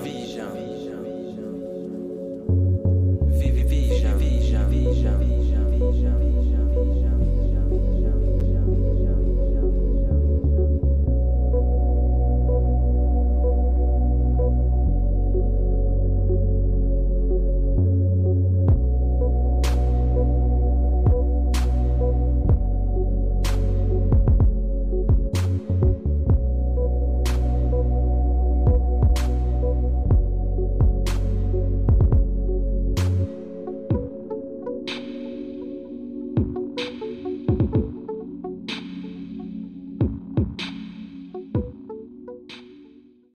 Vision.